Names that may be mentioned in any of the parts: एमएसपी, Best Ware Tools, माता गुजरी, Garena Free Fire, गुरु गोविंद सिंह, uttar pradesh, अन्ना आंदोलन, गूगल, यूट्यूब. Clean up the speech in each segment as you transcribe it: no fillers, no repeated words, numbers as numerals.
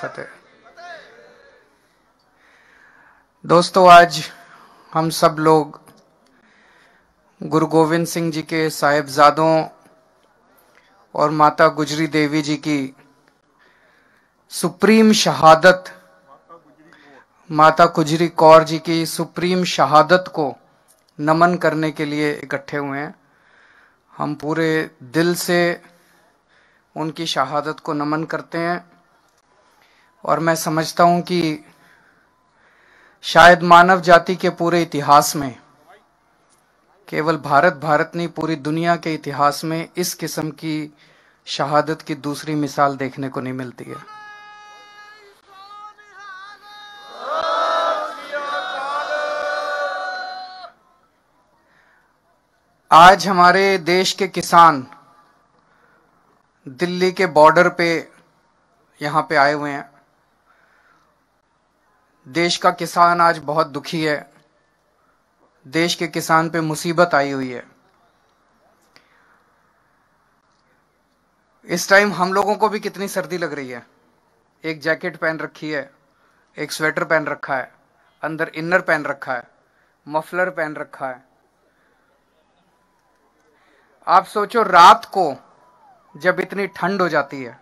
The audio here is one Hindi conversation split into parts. फतेह। दोस्तों, आज हम सब लोग गुरु गोविंद सिंह जी के साहिबजादों और माता गुजरी देवी जी की सुप्रीम शहादत, माता गुजरी कौर जी की सुप्रीम शहादत को नमन करने के लिए इकट्ठे हुए हैं। हम पूरे दिल से उनकी शहादत को नमन करते हैं और मैं समझता हूं कि शायद मानव जाति के पूरे इतिहास में, केवल भारत नहीं पूरी दुनिया के इतिहास में इस किस्म की शहादत की दूसरी मिसाल देखने को नहीं मिलती है। आज हमारे देश के किसान दिल्ली के बॉर्डर पे यहाँ पे आए हुए हैं। देश का किसान आज बहुत दुखी है, देश के किसान पे मुसीबत आई हुई है। इस टाइम हम लोगों को भी कितनी सर्दी लग रही है। एक जैकेट पहन रखी है, एक स्वेटर पहन रखा है, अंदर इनर पहन रखा है, मफलर पहन रखा है। आप सोचो, रात को जब इतनी ठंड हो जाती है,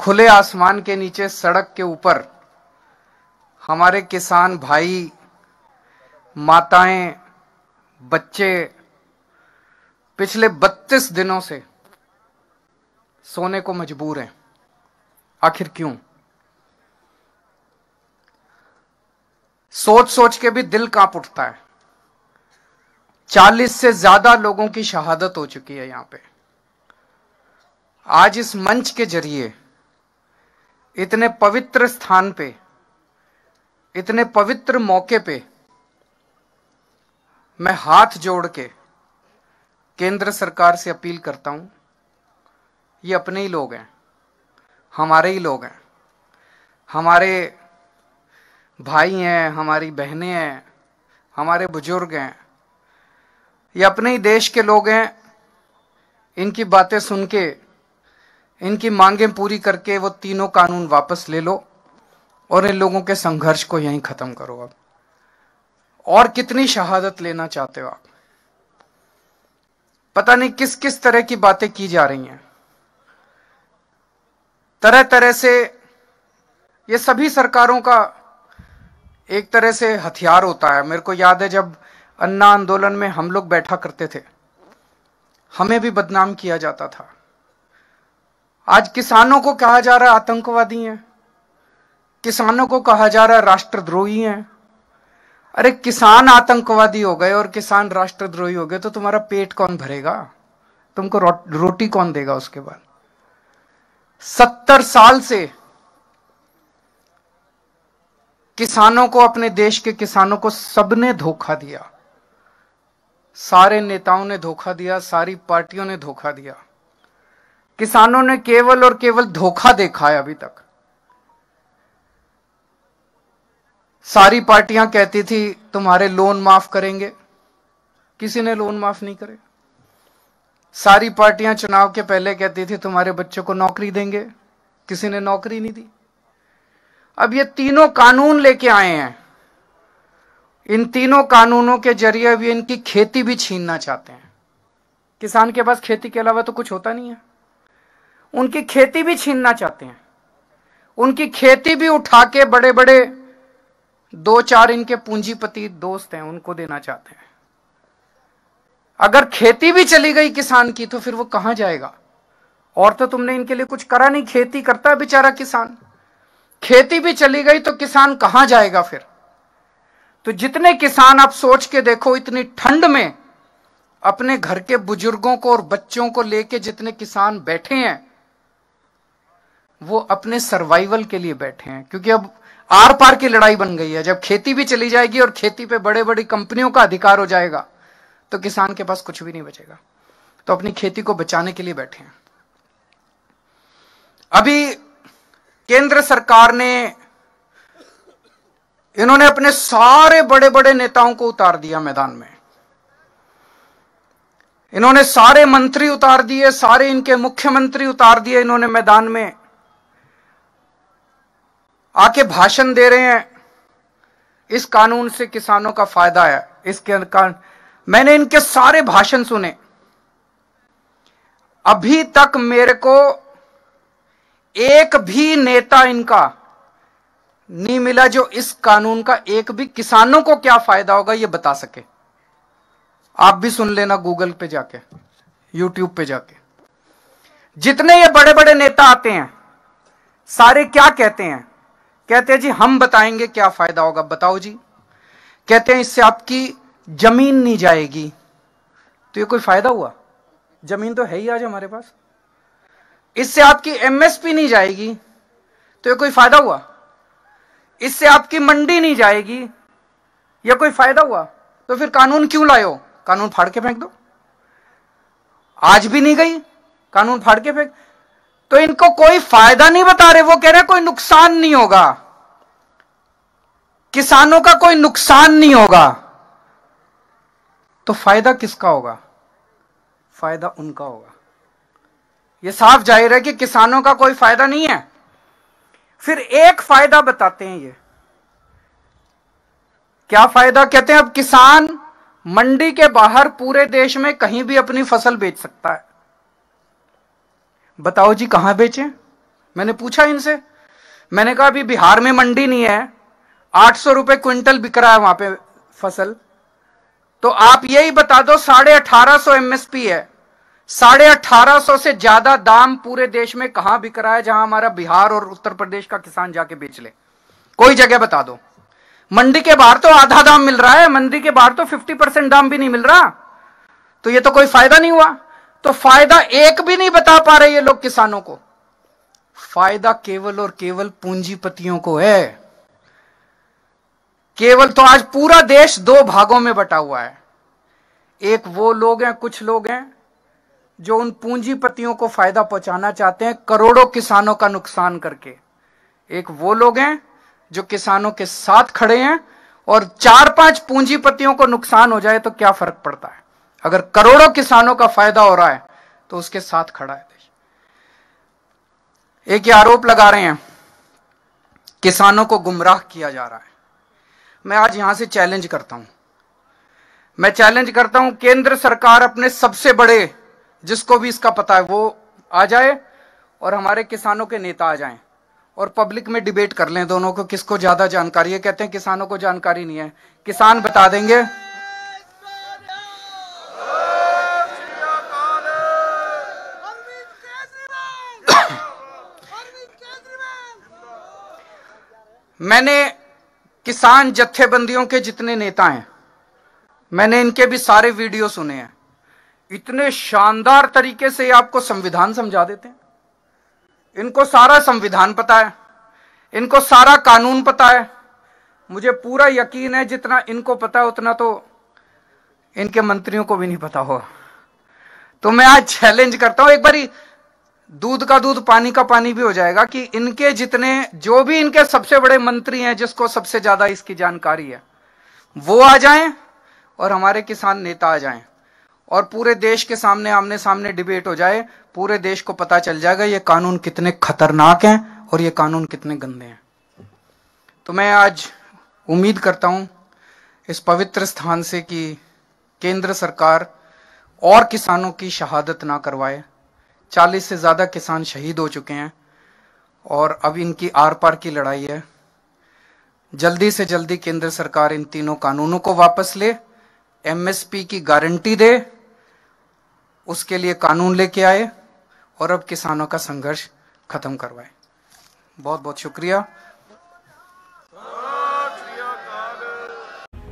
खुले आसमान के नीचे सड़क के ऊपर हमारे किसान भाई, माताएं, बच्चे पिछले 32 दिनों से सोने को मजबूर हैं। आखिर क्यों? सोच सोच के भी दिल कांप उठता है। 40 से ज्यादा लोगों की शहादत हो चुकी है यहाँ पे। आज इस मंच के जरिए इतने पवित्र स्थान पे, इतने पवित्र मौके पे मैं हाथ जोड़ के केंद्र सरकार से अपील करता हूं, ये अपने ही लोग हैं, हमारे ही लोग हैं, हमारे भाई हैं, हमारी बहनें हैं, हमारे बुजुर्ग हैं, ये अपने ही देश के लोग हैं। इनकी बातें सुन के, इनकी मांगें पूरी करके वो तीनों कानून वापस ले लो और इन लोगों के संघर्ष को यहीं खत्म करो। अब और कितनी शहादत लेना चाहते हो आप? पता नहीं किस किस तरह की बातें की जा रही हैं। तरह तरह से ये सभी सरकारों का एक तरह से हथियार होता है। मेरे को याद है जब अन्ना आंदोलन में हम लोग बैठा करते थे, हमें भी बदनाम किया जाता था। आज किसानों को कहा जा रहा है आतंकवादी हैं, किसानों को कहा जा रहा है राष्ट्रद्रोही हैं। अरे, किसान आतंकवादी हो गए और किसान राष्ट्रद्रोही हो गए तो तुम्हारा पेट कौन भरेगा? तुमको रोटी कौन देगा? उसके बाद 70 साल से किसानों को, अपने देश के किसानों को सबने धोखा दिया। सारे नेताओं ने धोखा दिया, सारी पार्टियों ने धोखा दिया। किसानों ने केवल और केवल धोखा देखा है अभी तक। सारी पार्टियां कहती थी तुम्हारे लोन माफ करेंगे, किसी ने लोन माफ नहीं करे। सारी पार्टियां चुनाव के पहले कहती थी तुम्हारे बच्चों को नौकरी देंगे, किसी ने नौकरी नहीं दी। अब ये तीनों कानून लेके आए हैं। इन तीनों कानूनों के जरिए अभी इनकी खेती भी छीनना चाहते हैं। किसान के पास खेती के अलावा तो कुछ होता नहीं है। उनकी खेती भी छीनना चाहते हैं। उनकी खेती भी उठा के बड़े बड़े 2-4 इनके पूंजीपति दोस्त हैं, उनको देना चाहते हैं। अगर खेती भी चली गई किसान की तो फिर वो कहां जाएगा? और तो तुमने इनके लिए कुछ करा नहीं। खेती करता है बेचारा किसान, खेती भी चली गई तो किसान कहां जाएगा फिर? तो जितने किसान, आप सोच के देखो, इतनी ठंड में अपने घर के बुजुर्गों को और बच्चों को लेके जितने किसान बैठे हैं, वो अपने सर्वाइवल के लिए बैठे हैं। क्योंकि अब आर पार की लड़ाई बन गई है। जब खेती भी चली जाएगी और खेती पे बड़े बड़ी कंपनियों का अधिकार हो जाएगा तो किसान के पास कुछ भी नहीं बचेगा। तो अपनी खेती को बचाने के लिए बैठे हैं। अभी केंद्र सरकार ने, इन्होंने अपने सारे बड़े बड़े नेताओं को उतार दिया मैदान में। इन्होंने सारे मंत्री उतार दिए, सारे इनके मुख्यमंत्री उतार दिए इन्होंने मैदान में। आके भाषण दे रहे हैं इस कानून से किसानों का फायदा है, इसके कारण मैंने इनके सारे भाषण सुने। अभी तक मेरे को एक भी नेता इनका नहीं मिला जो इस कानून का एक भी किसानों को क्या फायदा होगा ये बता सके। आप भी सुन लेना गूगल पे जाके, यूट्यूब पे जाके। जितने ये बड़े बड़े नेता आते हैं सारे क्या कहते हैं? कहते हैं जी हम बताएंगे क्या फायदा होगा। बताओ जी। कहते हैं इससे आपकी जमीन नहीं जाएगी। तो ये कोई फायदा हुआ? जमीन तो है ही आज हमारे पास। इससे आपकी एमएसपी नहीं जाएगी। तो ये कोई फायदा हुआ? इससे आपकी मंडी नहीं जाएगी। यह कोई फायदा हुआ? तो फिर कानून क्यों लाए हो? कानून फाड़ के फेंक दो। आज भी नहीं गई, कानून फाड़ के फेंक। तो इनको कोई फायदा नहीं बता रहे, वो कह रहे कोई नुकसान नहीं होगा, किसानों का कोई नुकसान नहीं होगा। तो फायदा किसका होगा? फायदा उनका होगा। यह साफ जाहिर है कि किसानों का कोई फायदा नहीं है। फिर एक फायदा बताते हैं ये, क्या फायदा? कहते हैं अब किसान मंडी के बाहर पूरे देश में कहीं भी अपनी फसल बेच सकता है। बताओ जी कहां बेचें? मैंने पूछा इनसे, मैंने कहा अभी बिहार में मंडी नहीं है, 800 रुपए क्विंटल बिक रहा है वहां पे फसल, तो आप यही बता दो 1850 एमएसपी है, 1850 से ज्यादा दाम पूरे देश में कहां बिक रहा है जहां हमारा बिहार और उत्तर प्रदेश का किसान जाके बेच ले? कोई जगह बता दो। मंडी के बाहर तो आधा दाम मिल रहा है, मंडी के बाहर तो 50% दाम भी नहीं मिल रहा। तो ये तो कोई फायदा नहीं हुआ। तो फायदा एक भी नहीं बता पा रहे ये लोग किसानों को। फायदा केवल और केवल पूंजीपतियों को है। केवल तो आज पूरा देश दो भागों में बटा हुआ है। एक वो लोग हैं, कुछ लोग हैं जो उन पूंजीपतियों को फायदा पहुंचाना चाहते हैं करोड़ों किसानों का नुकसान करके। एक वो लोग हैं जो किसानों के साथ खड़े हैं, और 4-5 पूंजीपतियों को नुकसान हो जाए तो क्या फर्क पड़ता है, अगर करोड़ों किसानों का फायदा हो रहा है तो उसके साथ खड़ा है देश। एक ये आरोप लगा रहे हैं किसानों को गुमराह किया जा रहा है। मैं आज यहां से चैलेंज करता हूं, मैं चैलेंज करता हूं केंद्र सरकार अपने सबसे बड़े, जिसको भी इसका पता है वो आ जाए और हमारे किसानों के नेता आ जाएं और पब्लिक में डिबेट कर लें दोनों को, किसको ज्यादा जानकारी है। कहते हैं किसानों को जानकारी नहीं है, किसान बता देंगे। मैंने किसान जत्थेबंदियों के जितने नेता हैं मैंने इनके भी सारे वीडियो सुने हैं। इतने शानदार तरीके से आपको संविधान समझा देते हैं। इनको सारा संविधान पता है, इनको सारा कानून पता है। मुझे पूरा यकीन है जितना इनको पता है उतना तो इनके मंत्रियों को भी नहीं पता हो। तो मैं आज चैलेंज करता हूं, एक बारी दूध का दूध पानी का पानी भी हो जाएगा कि इनके जितने, जो भी इनके सबसे बड़े मंत्री हैं जिसको सबसे ज्यादा इसकी जानकारी है, वो आ जाएं और हमारे किसान नेता आ जाएं और पूरे देश के सामने आमने सामने डिबेट हो जाए। पूरे देश को पता चल जाएगा ये कानून कितने खतरनाक हैं और ये कानून कितने गंदे हैं। तो मैं आज उम्मीद करता हूं इस पवित्र स्थान से कि केंद्र सरकार और किसानों की शहादत ना करवाए। 40 से ज़्यादा किसान शहीद हो चुके हैं और अब इनकी आर पार की लड़ाई है। जल्दी से जल्दी केंद्र सरकार इन तीनों कानूनों को वापस ले, एमएसपी की गारंटी दे, उसके लिए कानून लेके आए और अब किसानों का संघर्ष खत्म करवाए। बहुत बहुत शुक्रिया।